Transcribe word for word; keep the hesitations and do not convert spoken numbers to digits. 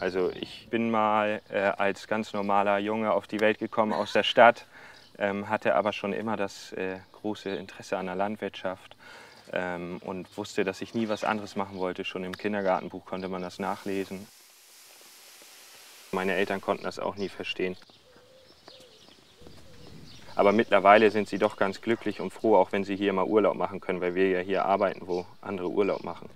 Also ich bin mal äh, als ganz normaler Junge auf die Welt gekommen aus der Stadt, ähm, hatte aber schon immer das äh, große Interesse an der Landwirtschaft ähm, und wusste, dass ich nie was anderes machen wollte. Schon im Kindergartenbuch konnte man das nachlesen. Meine Eltern konnten das auch nie verstehen. Aber mittlerweile sind sie doch ganz glücklich und froh, auch wenn sie hier mal Urlaub machen können, weil wir ja hier arbeiten, wo andere Urlaub machen.